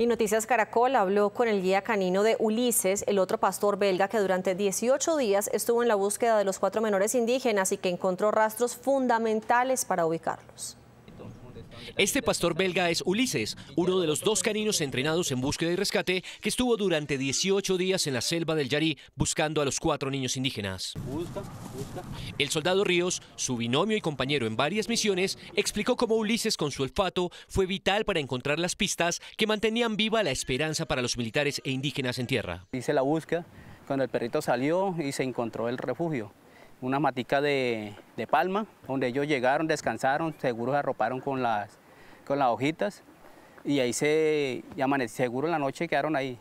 Y Noticias Caracol habló con el guía canino de Ulises, el otro pastor belga que durante 18 días estuvo en la búsqueda de los 4 menores indígenas y que encontró rastros fundamentales para ubicarlos. Este pastor belga es Ulises, uno de los 2 caninos entrenados en búsqueda y rescate que estuvo durante 18 días en la selva del Yarí buscando a los 4 niños indígenas. El soldado Ríos, su binomio y compañero en varias misiones, explicó cómo Ulises con su olfato fue vital para encontrar las pistas que mantenían viva la esperanza para los militares e indígenas en tierra. Hice la búsqueda, cuando el perrito salió y se encontró el refugio. Una matica de palma, donde ellos llegaron, descansaron, seguro se arroparon con las hojitas y ahí seguro en la noche quedaron ahí.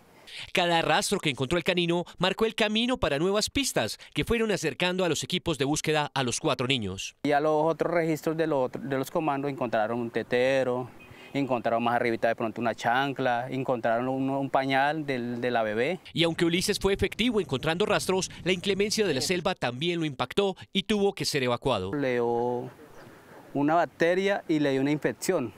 Cada rastro que encontró el canino marcó el camino para nuevas pistas que fueron acercando a los equipos de búsqueda a los 4 niños. Y a los otros registros de los comandos encontraron un tetero, encontraron más arribita de pronto una chancla, encontraron un pañal de la bebé. Y aunque Ulises fue efectivo encontrando rastros, la inclemencia de la selva también lo impactó y tuvo que ser evacuado. Le dio una bacteria y le dio una infección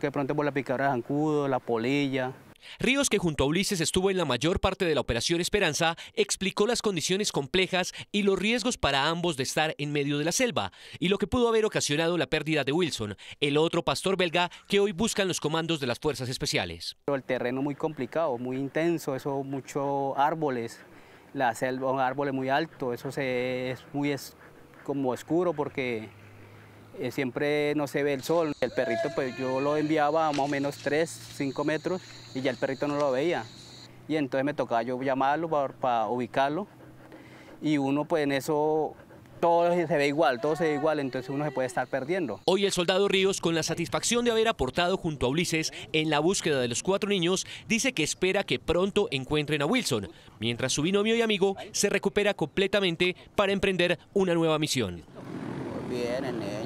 que de pronto por la picadura de zancudo, la polilla. Ríos, que junto a Ulises estuvo en la mayor parte de la Operación Esperanza, explicó las condiciones complejas y los riesgos para ambos de estar en medio de la selva y lo que pudo haber ocasionado la pérdida de Wilson, el otro pastor belga que hoy buscan los comandos de las fuerzas especiales. El terreno muy complicado, muy intenso, eso, muchos árboles, la selva, árboles muy altos, eso es como oscuro porque siempre no se ve el sol. El perrito, pues yo lo enviaba a más o menos 3-5 metros y ya el perrito no lo veía. Y entonces me tocaba yo llamarlo para ubicarlo. Y uno, pues en eso, todo se ve igual, entonces uno se puede estar perdiendo. Hoy el soldado Ríos, con la satisfacción de haber aportado junto a Ulises en la búsqueda de los 4 niños, dice que espera que pronto encuentren a Wilson, mientras su binomio y amigo se recupera completamente para emprender una nueva misión. Bien,